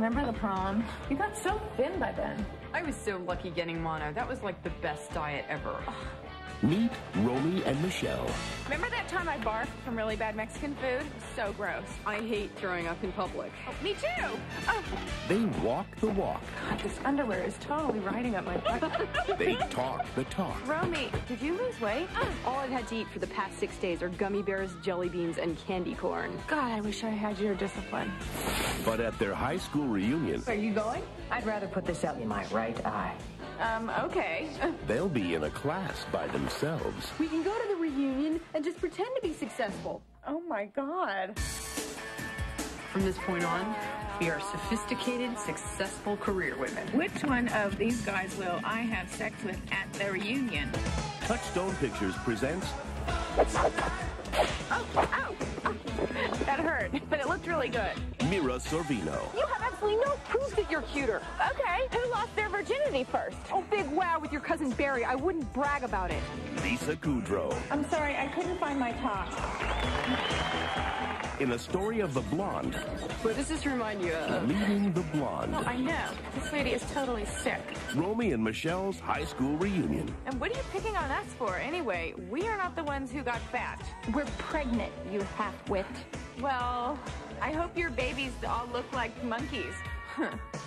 Remember the prom? You got so thin by then. I was so lucky getting mono. That was like the best diet ever. Meet Romy and Michelle. Remember that time I barfed from really bad Mexican food? So gross. I hate throwing up in public. Oh, me too! Oh. They walk the walk. God, this underwear is totally riding up my butt. They talk the talk. Romy, did you lose weight? Oh. All I've had to eat for the past 6 days are gummy bears, jelly beans, and candy corn. God, I wish I had your discipline. But at their high school reunion... Are you going? I'd rather put this out in my right eye. Okay. They'll be in a class by themselves. We can go to the reunion and just pretend to be successful. Oh, my God. From this point on, we are sophisticated, successful career women. Which one of these guys will I have sex with at the reunion? Touchstone Pictures presents... Oh, ow! That hurt, but it looked really good. Mira Sorvino. You have absolutely no proof that you're cuter. Okay, who lost their virginity first? Oh, big wow with your cousin Barry. I wouldn't brag about it. Lisa Kudrow. I'm sorry, I couldn't find my top. In a story of the blonde. What does this remind you of? Leading the blonde. Well, I know. This lady is totally sick. Romy and Michelle's high school reunion. And what are you picking on us for, anyway? We are not the ones who got fat. We're pregnant, you half-wit. Well, I hope your babies all look like monkeys.